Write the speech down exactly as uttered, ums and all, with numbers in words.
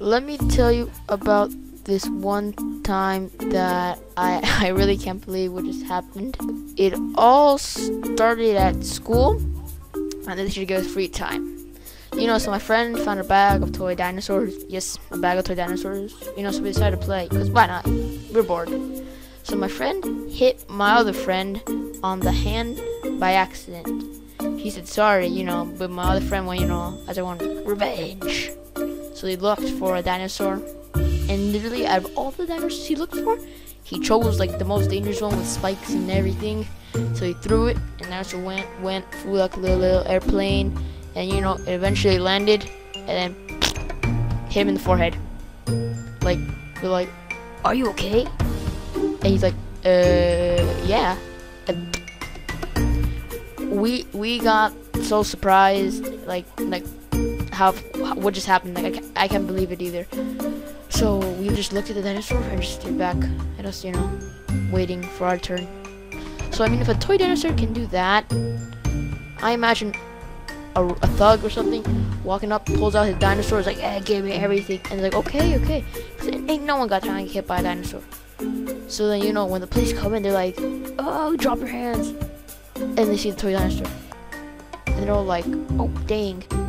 Let me tell you about this one time that I, I really can't believe what just happened. It all started at school, and this should go with free time. You know, so my friend found a bag of toy dinosaurs. Yes, a bag of toy dinosaurs. You know, so we decided to play, because why not? We're bored. So my friend hit my other friend on the hand by accident. He said sorry, you know, but my other friend went, you know, as I wanted, revenge. So he looked for a dinosaur, and literally out of all the dinosaurs he looked for, he chose like the most dangerous one with spikes and everything. So he threw it, and the dinosaur went, went, flew like a little, little airplane, and you know, it eventually landed, and then hit him in the forehead. Like, we're like, are you okay? And he's like, uh, yeah. And we we got so surprised, like like how what just happened. Like I can't, I can't believe it either. So we just looked at the dinosaur and just stood back at us, you know, waiting for our turn. So I mean, if a toy dinosaur can do that, I imagine a, a thug or something walking up, pulls out his dinosaur, is like, hey, give me everything, and they're like, okay, okay. Ain't no one got trying to get hit by a dinosaur. So then, you know, when the police come in, they're like, oh, drop your hands. And they see the toy dinosaur, and they're all like, oh, dang.